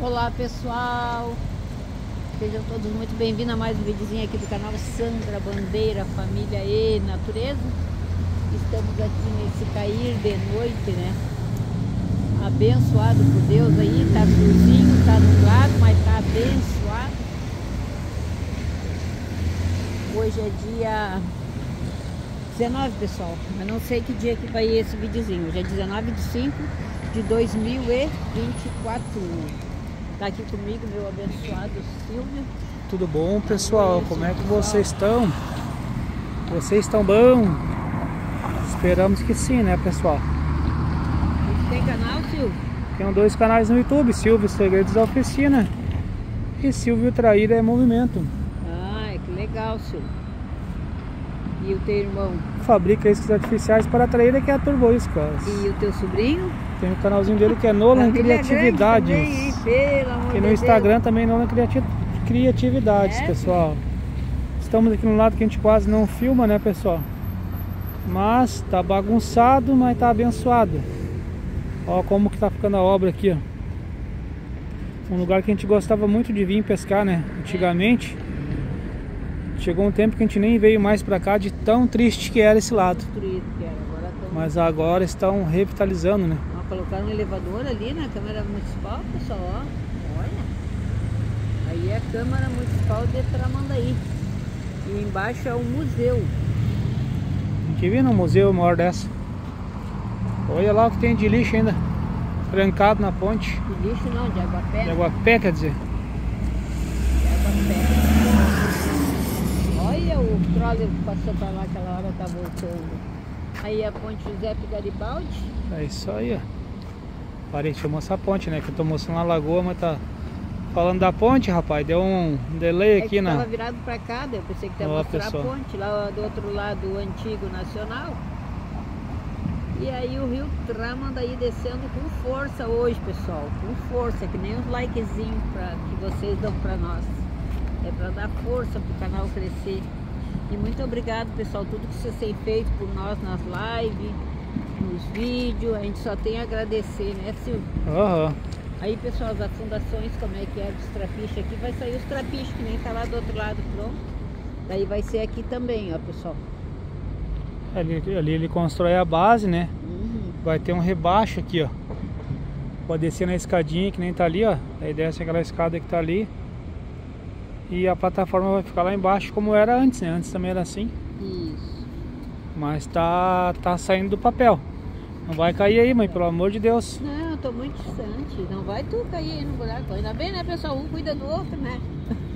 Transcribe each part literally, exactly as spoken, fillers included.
Olá pessoal, sejam todos muito bem-vindos a mais um videozinho aqui do canal Sandra Bandeira Família e Natureza. Estamos aqui nesse cair de noite, né? Abençoado por Deus aí, tá friozinho, tá nublado, mas tá abençoado. Hoje é dia dezenove, pessoal, mas não sei que dia que vai esse videozinho. Hoje é dezenove de cinco de dois mil e vinte e quatro. Tá aqui comigo meu abençoado Silvio. Tudo bom, pessoal? Como é que vocês estão? Vocês estão bom? Esperamos que sim, né, pessoal? Tem canal, Silvio? Tenho dois canais no YouTube, Silvio Segredos da Oficina e Silvio Traíra é Movimento. Ah, que legal, Silvio. E o teu irmão? Fabrica iscas artificiais para traíra, que é a Turbo Iscas. E o teu sobrinho? Tem um canalzinho dele que é Nolan Criatividades. Também, pelo amor e no Instagram Deus. Também Nolan Criati Criatividades, é, pessoal. Sim. Estamos aqui num lado que a gente quase não filma, né, pessoal? Mas tá bagunçado, mas tá abençoado. Ó como que tá ficando a obra aqui, ó. Um lugar que a gente gostava muito de vir pescar, né? Antigamente. Chegou um tempo que a gente nem veio mais pra cá, de tão triste que era esse lado. Triste que era. Agora tão... Mas agora estão revitalizando, né? Ah, colocaram um elevador ali na Câmara Municipal, pessoal, ó. Olha. Aí é a Câmara Municipal de Tramandaí. E embaixo é um museu. A gente viu no museu maior dessa. Olha lá o que tem de lixo ainda. Trancado na ponte. De lixo não, de aguapé. De aguapé, quer dizer. De aguapé. Olha o troller que passou pra lá aquela hora, tá voltando. Aí a ponte Giuseppe Garibaldi. É isso aí, ó. Parei, deixa eu mostrar a ponte, né? Que eu tô mostrando a lagoa, mas tá falando da ponte, rapaz. Deu um delay é aqui, né? Tava virado pra cá, daí eu pensei que tava mostrando a ponte lá do outro lado, o antigo nacional. E aí o rio Tramandaí descendo com força hoje, pessoal. Com força, que nem os likezinhos pra, que vocês dão pra nós. É para dar força para o canal crescer. E muito obrigado, pessoal, tudo que vocês têm feito por nós nas lives, nos vídeos. A gente só tem a agradecer, né, Silvio? Uhum. Aí, pessoal, as fundações, como é que é dos trapiches aqui? Vai sair os trapiches, que nem tá lá do outro lado, pronto. Daí vai ser aqui também, ó, pessoal. Ali, ali ele constrói a base, né? Uhum. Vai ter um rebaixo aqui, ó. Pode descer na escadinha que nem tá ali, ó. Aí desce aquela escada que tá ali. E a plataforma vai ficar lá embaixo como era antes, né? Antes também era assim. Isso. Mas tá, tá saindo do papel. Não vai cair aí, mãe, pelo amor de Deus. Não, eu tô muito distante. Não vai tu cair aí no buraco. Ainda bem, né, pessoal? Um cuida do outro, né?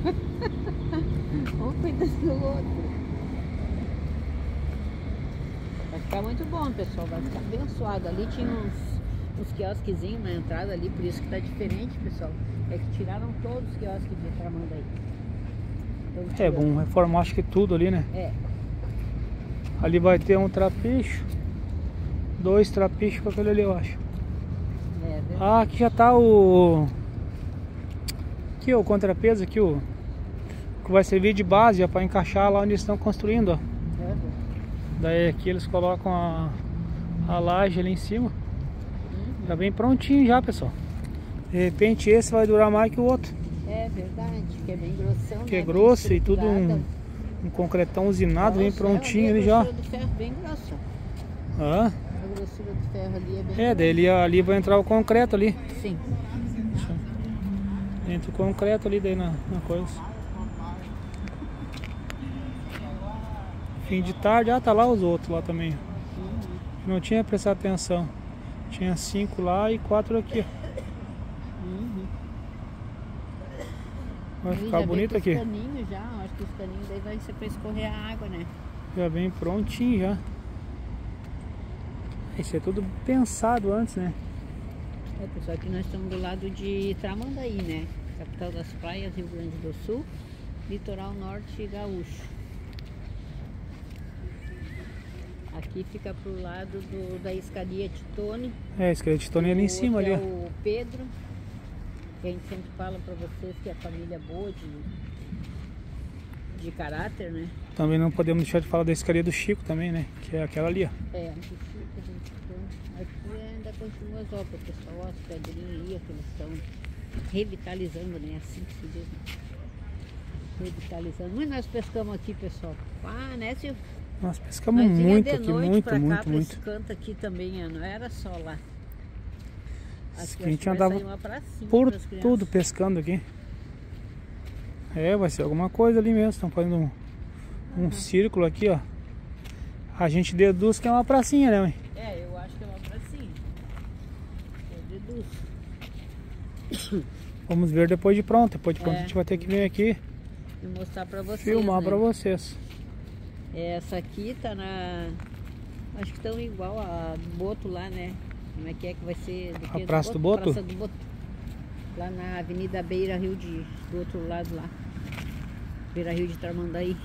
Um cuida do outro. Vai ficar muito bom, pessoal. Vai ficar abençoado. Ali tinha uns... os quiosquezinhos na entrada ali, por isso que tá diferente, pessoal. É que tiraram todos os quiosques de Tramandaí. É bom, reformar acho que tudo ali, né? É. Ali vai ter um trapicho, dois trapichos com aquele ali, eu acho. É, é ah, aqui já tá o... aqui, ó, o contrapeso aqui, o... que vai servir de base, ó, pra encaixar lá onde estão construindo, ó. É, é. Daí aqui eles colocam a, a laje ali em cima. Já vem prontinho já, pessoal. De repente esse vai durar mais que o outro. É verdade, que é bem grossão, né? Que é grosso e tudo um, um concretão usinado, bem prontinho ali já. A grossura do ferro bem grossa. Ah? A grossura do ferro ali é bem grossa. É, daí ali, ali vai entrar o concreto ali. Sim. Entra o concreto ali daí na, na coisa. Fim de tarde, ah, tá lá os outros lá também. Não tinha prestado atenção. Tinha cinco lá e quatro aqui. Uhum. Vai ficar já bonito aqui. Caninhos já, acho que os caninhos daí vai ser para escorrer a água, né? Já vem prontinho já. Isso é tudo pensado antes, né? É, pessoal, aqui nós estamos do lado de Tramandaí, né? Capital das praias, Rio Grande do Sul, litoral norte gaúcho. Aqui fica pro lado do, da escaria Titone. É, a escaria Titone é ali em cima, ali. É o Pedro, que a gente sempre fala para vocês que é a família boa de, de caráter, né? Também não podemos deixar de falar da escaria do Chico também, né? Que é aquela ali, ó. É, do Chico, gente. Aqui ainda continua as obras, pessoal. Ó, as pedrinhas ali, aqueles estão revitalizando, né? Assim que se diz. Né? Revitalizando. Mas nós pescamos aqui, pessoal. Ah, né, Silvio? Nós pescamos nós muito de noite aqui, muito, pra muito, cá, muito. Esse canto aqui também, não era só lá. Aqui, a gente andava por tudo pescando aqui. É, vai ser alguma coisa ali mesmo. Estão fazendo um, um uhum. círculo aqui, ó. A gente deduz que é uma pracinha, né, mãe? É, eu acho que é uma pracinha. Eu deduzo. Vamos ver depois de pronto. Depois de pronto é. a gente vai ter que vir aqui e mostrar pra vocês. Filmar, né? Pra vocês. Essa aqui tá na... Acho que tão igual a do Boto lá, né? Como é que é que vai ser? Do que? A Praça do Boto? Praça do Boto. Lá na Avenida Beira Rio de... Do outro lado lá. Beira Rio de Tramandaí.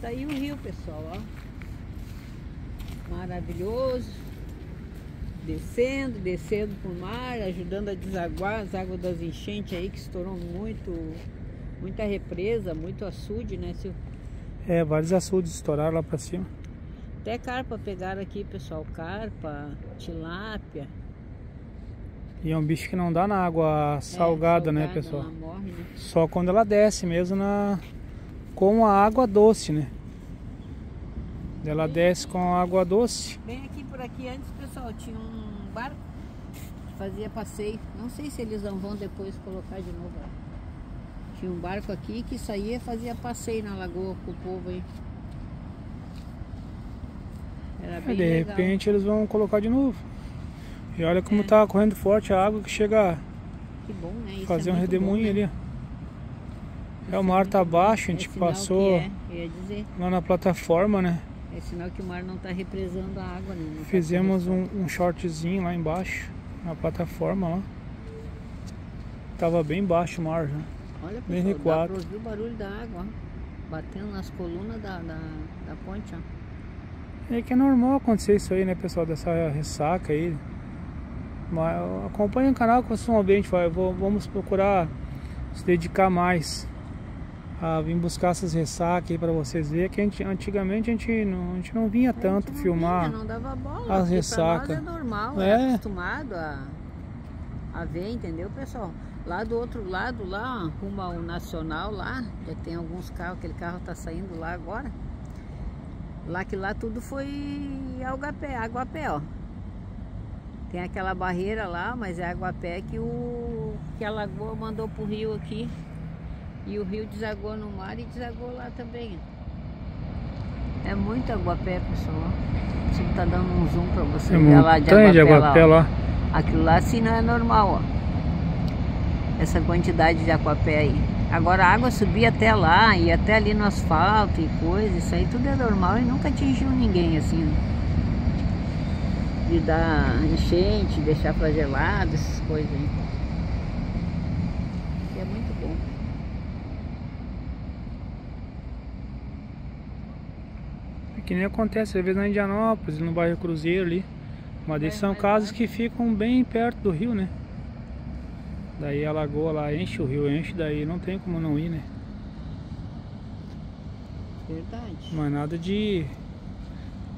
Tá aí o rio, pessoal, ó. Maravilhoso. Descendo, descendo pro mar, ajudando a desaguar as águas das enchentes aí, que estourou muito... Muita represa, muito açude, né, Silvio? É, vários açudes estouraram lá pra cima. Até carpa pegaram aqui, pessoal. Carpa, tilápia. E é um bicho que não dá na água salgada, é, salgada né, pessoal? Ela morre, né? Só quando ela desce mesmo na... com a água doce, né? Ela bem, desce com a água doce. Bem aqui por aqui antes, pessoal, tinha um barco que fazia passeio. Não sei se eles não vão depois colocar de novo. Tinha um barco aqui que saía e fazia passeio na lagoa com o povo aí. Era bem é, de legal. Repente eles vão colocar de novo. E olha como é. tá correndo forte a água que chega que bom, né? Isso fazer é um redemoinho bom, né? ali. É, o mar tá baixo, a gente é passou é, ia dizer. lá na plataforma, né? É sinal que o mar não tá represando a água, né? Fizemos tá um, um shortzinho lá embaixo, na plataforma lá. Tava bem baixo o mar já. Olha, pessoal, bem dá pra ouvir o barulho da água, ó. Batendo nas colunas da, da, da ponte, ó. É que é normal acontecer isso aí, né, pessoal? Dessa ressaca aí. Mas acompanha o canal que vocês vão ver, a gente vai. Vamos procurar se dedicar mais a vir buscar essas ressacas aí pra vocês verem, que a gente, antigamente a gente não, a gente não vinha tanto não filmar vinha, não dava bola, as ressacas. Pra nós é normal, é, é acostumado a, a ver, entendeu, pessoal? Lá do outro lado, lá, rumo ao Nacional, lá, já tem alguns carros, aquele carro tá saindo lá agora. Lá que lá tudo foi algapé, água a pé, ó. Tem aquela barreira lá, mas é água a pé que, o, que a lagoa mandou pro rio aqui. E o rio desagou no mar e desagou lá também. É muito aguapé, pessoal. Você tá dando um zoom para você ver lá de aguapé, de aguapé lá. Ó. Aquilo lá assim não é normal, ó. Essa quantidade de aguapé aí. Agora a água subia até lá e até ali no asfalto e coisa, isso aí tudo é normal e nunca atingiu ninguém assim. De dar enchente, deixar flagelado, essas coisas aí. E é muito bom. Que nem acontece, às vezes na Indianópolis, no bairro Cruzeiro ali. Mas daí são casos que ficam bem perto do rio, né? Daí a lagoa lá enche, o rio enche, daí não tem como não ir, né? Verdade. Mas nada de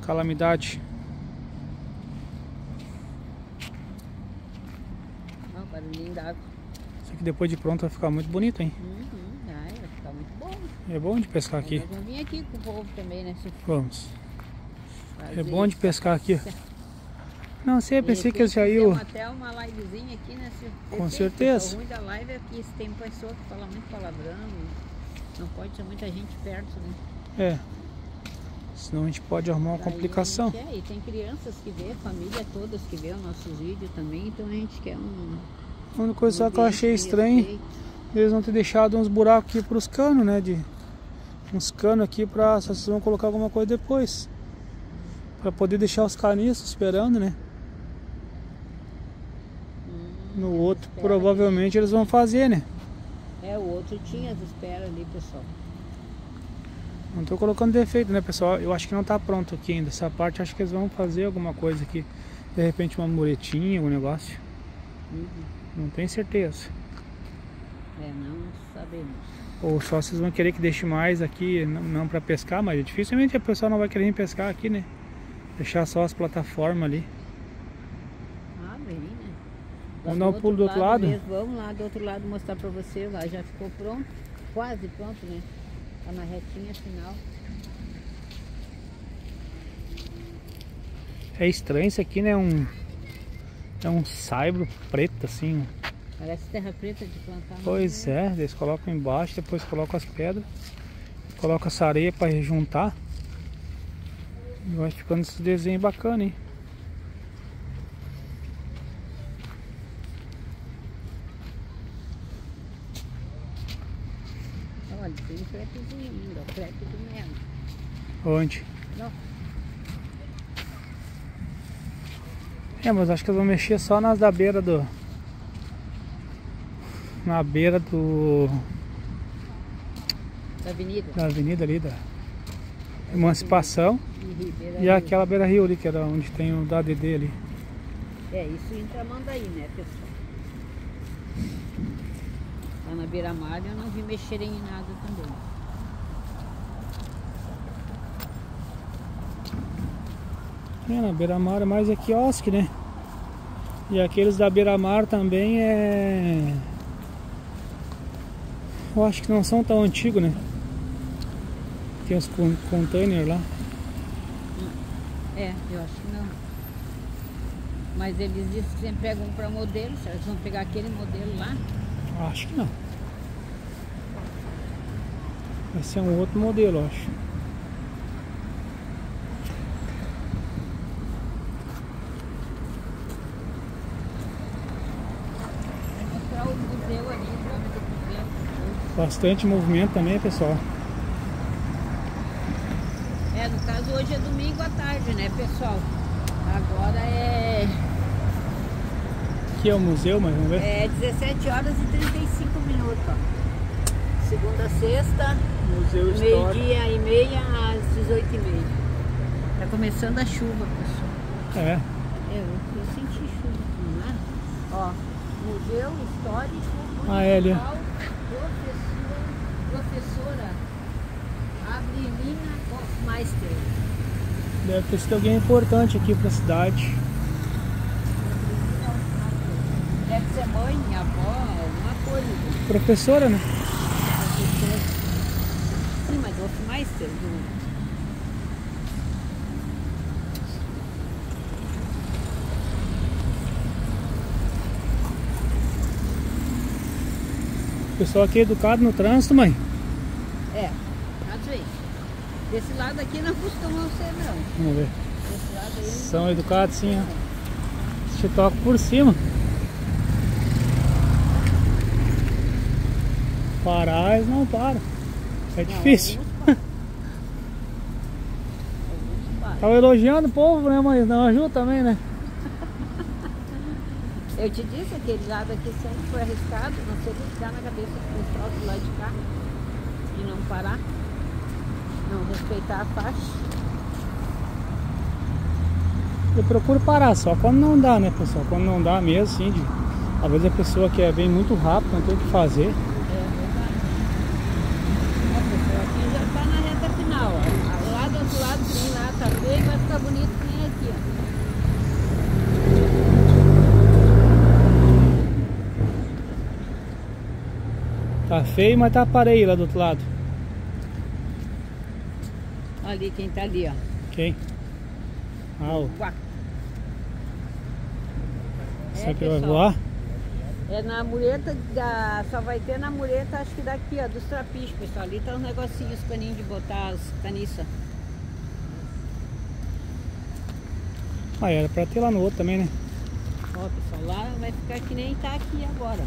calamidade. Ó, o barulhinho d'água. Isso aqui depois de pronto vai ficar muito bonito, hein? Uhum. É bom de pescar aqui. Nós vamos vir aqui com o povo também, né? Vamos. Fazer é bom de pescar aqui. Não sei, pensei que já ia. Até uma livezinha aqui, né? Com certeza. O ruim da live é que tem pessoa que fala muito palavrão. Não pode ter muita gente perto, né? É. Senão a gente pode arrumar uma complicação. É, e tem crianças que vê, família todas que vê os nossos vídeos também. Então a gente quer um. A única coisa que eu achei estranho, eles vão ter deixado uns buracos aqui para os canos, né? De uns canos aqui para só vocês vão colocar alguma coisa depois, para poder deixar os caniços esperando, né? Hum, no outro provavelmente que... eles vão fazer, né? É, o outro tinha as esperas ali, pessoal. Não estou colocando defeito, né, pessoal? Eu acho que não está pronto aqui ainda. Essa parte acho que eles vão fazer alguma coisa aqui, de repente uma muretinha, algum negócio. Uhum. Não tenho certeza. É, não sabemos. Ou só vocês vão querer que deixe mais aqui, não, não para pescar, mas dificilmente a pessoa não vai querer pescar aqui, né? Deixar só as plataformas ali. Ah, bem, né? Vamos dar um pulo do outro lado? Mesmo. Vamos lá do outro lado mostrar pra você. Lá já ficou pronto, quase pronto, né? Tá na retinha final. É estranho isso aqui, né? Um, é um saibro preto assim. Parece terra preta de plantar. Pois é, eles colocam embaixo, depois colocam as pedras. Coloca essa areia para rejuntar. E vai ficando esse desenho bacana, hein? Olha, tem um crepezinho ainda, o crepe do mesmo. Onde? Não. É, mas acho que eu vou mexer só nas da beira do... Na beira do... Da avenida. Da avenida ali, da Emancipação. E, e aquela beira rio ali, que era onde tem o da D D ali. É, isso em Tramandaí, né, pessoal? Lá na beira-mar eu não vi mexerem em nada também. É, na beira-mar é mais é quiosque, né? E aqueles da beira-mar também é... Eu acho que não são tão antigos, né? Tem uns containers lá. É, eu acho que não. Mas eles dizem que sempre pegam um para modelo. Será que eles vão pegar aquele modelo lá? Acho que não. Vai ser um outro modelo, eu acho. Vou mostrar o museu ali, o museu. Bastante movimento também, pessoal. No caso, hoje é domingo à tarde, né, pessoal? Agora é... Aqui é o museu, mas vamos ver? É dezessete horas e trinta e cinco minutos, ó. Segunda a sexta, meio-dia e meia às dezoito e trinta. Tá começando a chuva, pessoal. É? Eu, eu senti chuva aqui, né? Ó, museu histórico, municipal, ah, é, ele... professor, professora... Deve ter sido alguém importante aqui para a cidade. Deve ser mãe, avó, alguma coisa. Professora, né? Professora. Sim, mas Hofmeister. O pessoal aqui é educado no trânsito, mãe? É. Desse lado aqui não costumam ser, não. Vamos ver. Desse lado aí, são educados, sim. Ó. Te toco por cima. Parar, eles não param. É não, difícil. Alguns param. Tava elogiando o povo, né, mas não ajuda também, né? Eu te disse, aquele lado aqui sempre foi arriscado. Não sei o que dá na cabeça do pessoal do lado de cá. De não parar. Não respeitar a faixa. Eu procuro parar só quando não dá, né, pessoal? Quando não dá mesmo, assim, de... às vezes a pessoa quer vir muito rápido, não tem o que fazer. É verdade. É, pessoal, aqui já tá na reta final, ó. Lá do outro lado, tem lá, tá bem, vai ficar bonito tem aqui, ó. Tá feio, mas tá parei lá do outro lado. Ali, quem tá ali, ó. Quem? Ah, o... Será é, que vai voar? É na mureta, da... só vai ter na mureta, acho que daqui, ó, dos trapichos, pessoal. Ali tá os negocinhos, os caninhos de botar as caniças. Ah, era pra ter lá no outro também, né? Ó, pessoal, lá vai ficar que nem tá aqui agora.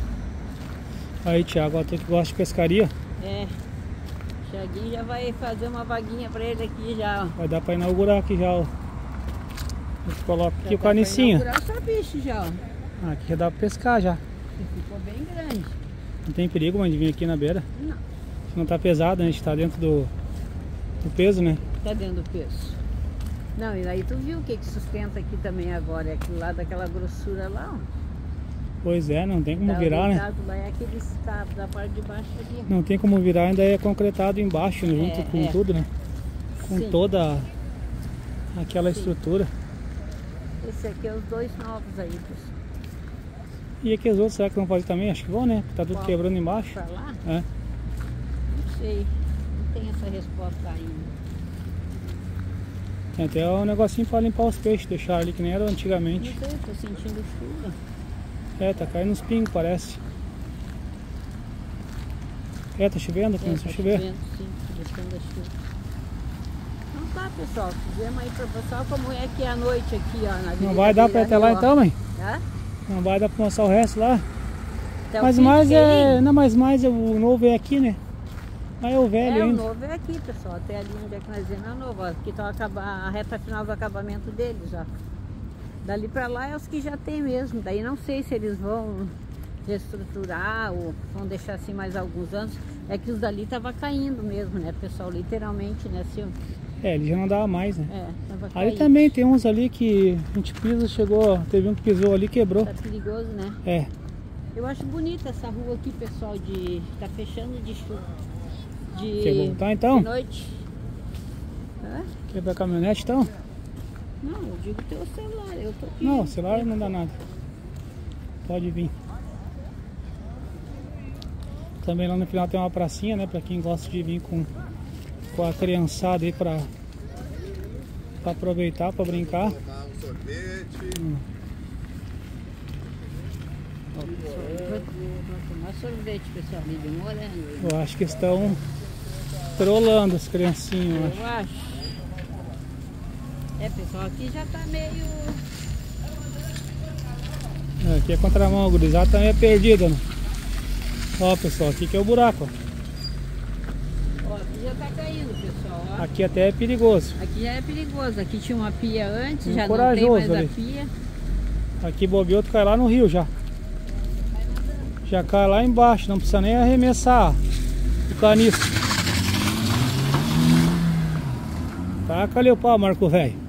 Aí, Thiago, ó, tu que gosta de pescaria? É. Thiaguinho já vai fazer uma vaguinha pra ele aqui já, ó. Vai dar pra inaugurar aqui já, ó. A gente coloca aqui já o canicinho. Vai inaugurar o bicho já, ó. Aqui já dá pra pescar já. Ficou bem grande. Não tem perigo, mãe, de vir aqui na beira? Não. Se não tá pesado, a gente tá dentro do, do peso, né? Tá dentro do peso. Não, e aí tu viu o que que sustenta aqui também agora. É aquilo lá daquela grossura lá, ó. Pois é, não tem como tá virar, né? Lá é aquele estado da parte de baixo ali. Não tem como virar, ainda é concretado embaixo, é, junto com é. tudo, né? Com Sim. toda aquela Sim. estrutura. Esse aqui é os dois novos aí, pessoal. E aqueles outros, será que vão fazer também? Acho que vão, né? Tá tudo Qual? quebrando embaixo. Pra lá? É. Não sei, não tem essa resposta ainda. Tem até um negocinho para limpar os peixes, deixar ali que nem era antigamente. Não sei, tô sentindo chuva. É, tá caindo uns pingos, parece. É, tá chovendo? É, tá chover. chovendo, sim, deixando a chuva. Então tá, pessoal, fizemos aí para o pessoal como é que é a noite aqui, ó. Na Não vai dar para ir até lá então, mãe? Hã? Não vai dar para mostrar o resto lá? Até mas mais é... Não, mas mais é o novo é aqui, né? Mas é o velho é, ainda. É, o novo é aqui, pessoal. Até ali onde é que nós vemos é novo. Ó, aqui tá a reta final do acabamento dele já. Dali para lá é os que já tem mesmo. Daí não sei se eles vão reestruturar ou vão deixar assim mais alguns anos. É que os dali tava caindo mesmo, né, pessoal? Literalmente, né, Silvio? É, ele já não dava mais, né? É, tava caindo. Aí também tem uns ali que a gente pisa, chegou, teve um que pisou ali, quebrou. Tá perigoso, né? É. Eu acho bonita essa rua aqui, pessoal, de... Tá fechando de chuva. De... Quer voltar, então? De noite. Hã? Quebra a caminhonete, então? Não, eu digo teu celular, eu tô aqui. Não, o celular não dá nada. Pode vir. Também lá no final tem uma pracinha, né? Pra quem gosta de vir com... com a criançada aí pra, pra aproveitar, pra brincar. Um sorvete. Hum. Tomar sorvete, pessoal. Eu acho que estão trolando as criancinhas. Eu acho. É, pessoal, aqui já tá meio... É, aqui é contramão, a gurizada tá meio perdida, né? Ó, pessoal, aqui que é o buraco, ó. Já tá caindo, pessoal, ó. Aqui até é perigoso. Aqui já é perigoso. Aqui tinha uma pia antes, um já não tem mais ali. A pia. Aqui bobeou, tu cai lá no rio já. Já cai lá embaixo, não precisa nem arremessar o caniço. Taca ali o pau, Marco Velho.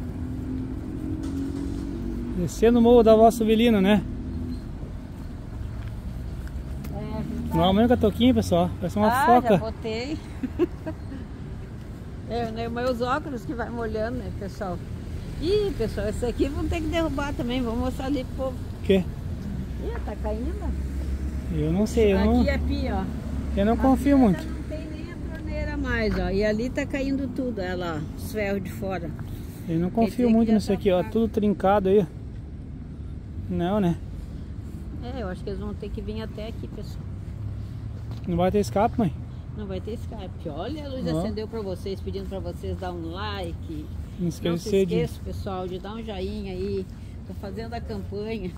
Descendo o morro da Vossa Vilina, né? Não aumenta a toquinha, pessoal. Parece uma ah, foca. Ah, já botei. É, né, meus óculos que vai molhando, né, pessoal? Ih, pessoal, esse aqui vão ter que derrubar também. Vou mostrar ali pro povo. O quê? Ih, tá caindo? Eu não sei, eu aqui não... Aqui é pia, ó. Eu não confio aqui muito. Não tem nem a torneira mais, ó. E ali tá caindo tudo, ela, lá, os ferros de fora. Eu não confio esse muito nisso aqui, ó. Tudo trincado aí. Não, né? É, eu acho que eles vão ter que vir até aqui, pessoal. Não vai ter escape, mãe? Não vai ter escape. Olha, a luz oh. acendeu para vocês, pedindo para vocês dar um like. Não, esquece não se esqueça, de... pessoal, de dar um joinha aí. Tô fazendo a campanha.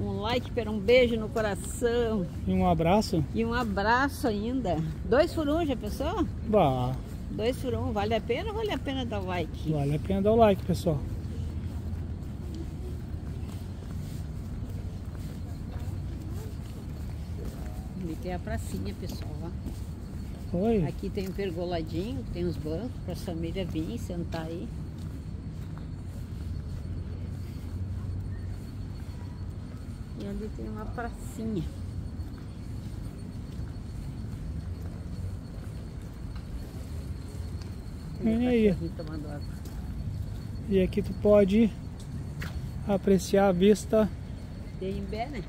Um like, para um beijo no coração. E um abraço. E um abraço ainda. Dois por um, já pensou? Bah. Dois por um. Vale a pena ou vale a pena dar o like? Vale a pena dar o like, pessoal. É a pracinha, pessoal, ó. Oi. Aqui tem um pergoladinho, tem os bancos para a família vir sentar aí. E ali tem uma pracinha. Tem e aí? Aqui tomando água. E aqui tu pode apreciar a vista de Imbé, né?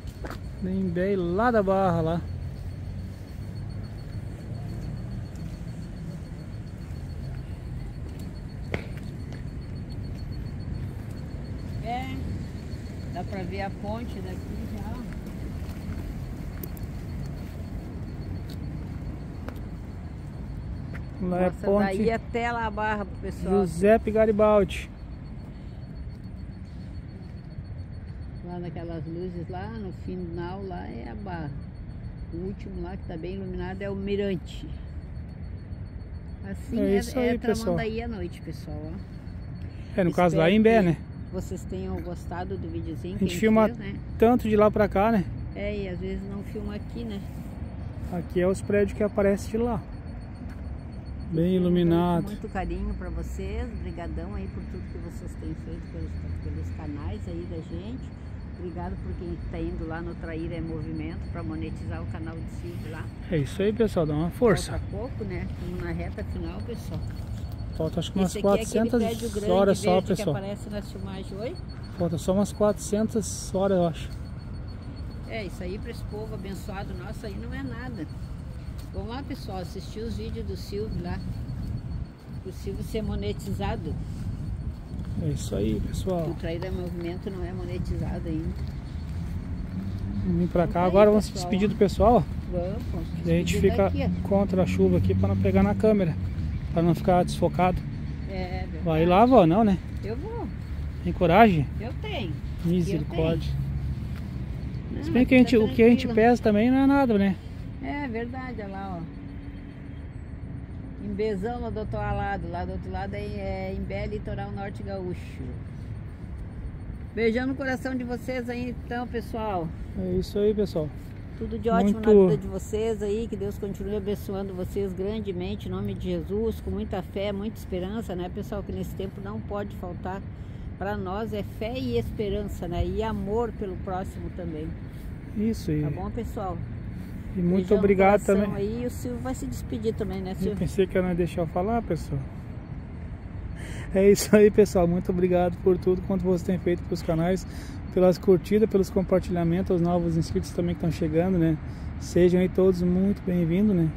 De Imbé, lá da barra lá. Dá pra ver a ponte daqui já. Lá é a ponte. Daí até lá a barra pro pessoal. Giuseppe Garibaldi. Lá naquelas luzes lá, no final lá é a barra. O último lá que tá bem iluminado é o mirante. Assim é, é, aí, é Tramandaí à noite, pessoal. Ó. É, no Espero caso lá em Imbé, né? Vocês tenham gostado do videozinho. A gente filma viu, né? tanto de lá pra cá, né? É, e às vezes não filma aqui, né? Aqui é os prédios que aparecem de lá. Bem iluminado. Muito, muito carinho pra vocês. Obrigadão aí por tudo que vocês têm feito pelos, pelos canais aí da gente. Obrigado por quem tá indo lá no Traíra é Movimento pra monetizar o canal de Silvio lá. É isso aí, pessoal. Dá uma força. Falta pouco, né? Estamos na reta final, pessoal. Falta acho que umas quatrocentas horas só, pessoal. Aparece na filmagem, oi? Falta só umas quatrocentas horas, eu acho. É, isso aí para esse povo abençoado nosso aí não é nada. Vamos lá, pessoal, assistir os vídeos do Silvio lá. O Silvio ser monetizado. É isso aí, pessoal. O Traíra Movimento não é monetizado ainda. Vamos vir pra cá, aí, agora vamos se despedir do pessoal. Vamos, vamos se despedir. A gente fica daqui, contra a chuva aqui para não pegar na câmera. Para não ficar desfocado. É, verdade. Vai lá, vó, não, né? Eu vou. Tem coragem? Eu tenho. Misericórdia. Eu tenho. Se bem que a gente, tá o que a gente pesa também não é nada, né? É verdade, olha lá, ó. Imbezão lá do outro lado, lá do outro lado é Imbé, litoral norte gaúcho. Beijando o coração de vocês aí então, pessoal. É isso aí, pessoal. Tudo de ótimo muito... na vida de vocês aí, que Deus continue abençoando vocês grandemente, em nome de Jesus, com muita fé, muita esperança, né, pessoal, que nesse tempo não pode faltar para nós, é fé e esperança, né, e amor pelo próximo também. Isso aí. Tá bom, pessoal? E muito beijando obrigado também. Aí, o Silvio vai se despedir também, né, Silvio? Eu pensei que eu não ia deixar eu falar, pessoal. É isso aí, pessoal. Muito obrigado por tudo quanto vocês têm feito para os canais, pelas curtidas, pelos compartilhamentos, aos novos inscritos também que estão chegando, né? Sejam aí todos muito bem-vindos, né?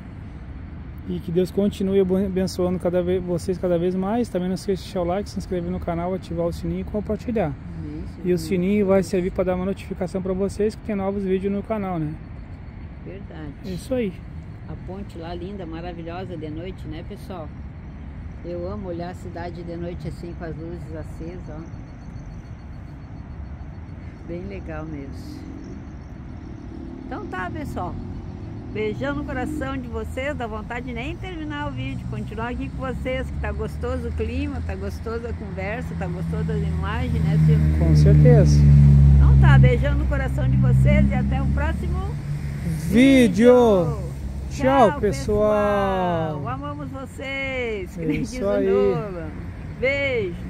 E que Deus continue abençoando cada vez, vocês cada vez mais. Também não esqueça de deixar o like, se inscrever no canal, ativar o sininho e compartilhar. Isso, e o sininho isso. vai servir para dar uma notificação para vocês que tem novos vídeos no canal, né? Verdade. Isso aí. A ponte lá linda, maravilhosa de noite, né, pessoal? Eu amo olhar a cidade de noite assim, com as luzes acesas, ó. Bem legal mesmo. Então tá, pessoal. Beijão no coração de vocês. Dá vontade de nem terminar o vídeo. Continuar aqui com vocês, que tá gostoso o clima, tá gostosa a conversa, tá gostosa a imagem, né, Silvio? Com certeza. Então tá, beijão no coração de vocês e até o próximo vídeo. Tchau, Tchau pessoal. pessoal Amamos vocês. Que é nem diz o Nolan. Beijo.